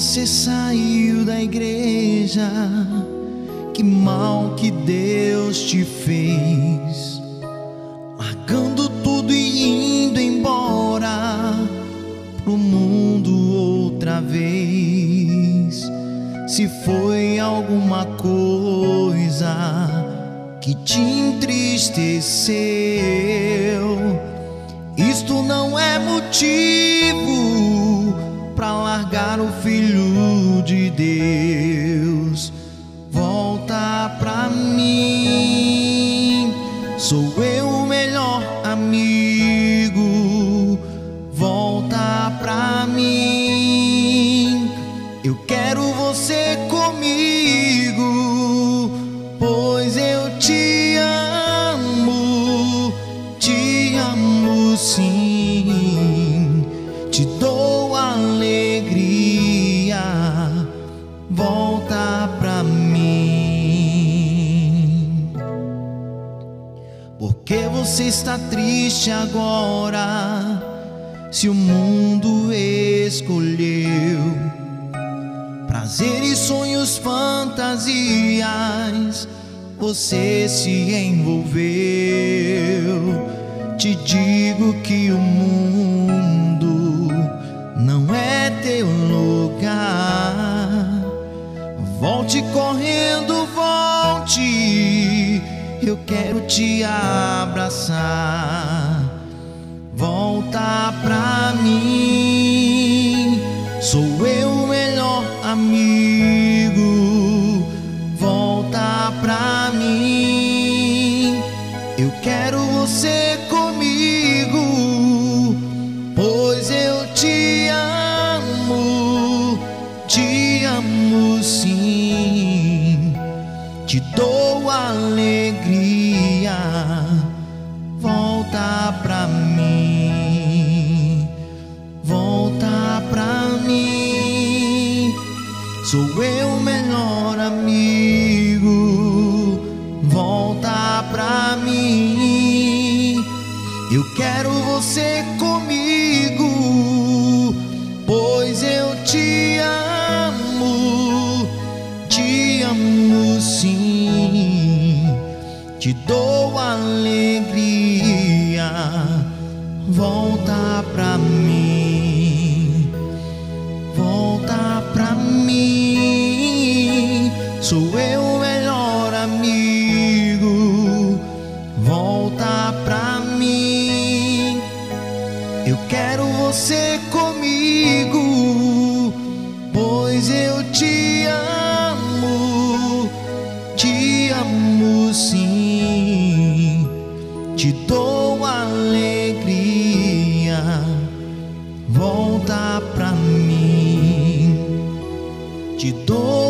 você saiu da igreja, que mal que Deus te fez, largando tudo e indo embora pro mundo outra vez. Se foi alguma coisa que te entristeceu, isto não é motivo pra largar o Filho de Deus. Volta pra mim, sou eu o melhor amigo. Volta pra mim, eu quero você comigo, pois eu te amo sim, te dou alegria. Volta pra mim. Porque você está triste agora, se o mundo escolheu prazer e sonhos, fantasias, você se envolveu. Te digo que o mundo não é teu lugar. Volte correndo, volte, eu quero te abraçar. Volta pra mim, sou eu o melhor amigo. Volta pra mim, eu quero você comigo, pois eu te amo sim, te dou alegria. Volta pra mim, volta pra mim, sou eu o melhor amigo. Volta pra mim, eu quero você comigo, pois eu te amo. Te amo sim, te dou alegria. Volta pra mim, volta pra mim, sou eu o melhor amigo. Volta pra mim, eu quero você comigo, pois eu te amo. Te amo sim, te dou alegria. Volta pra mim, te dou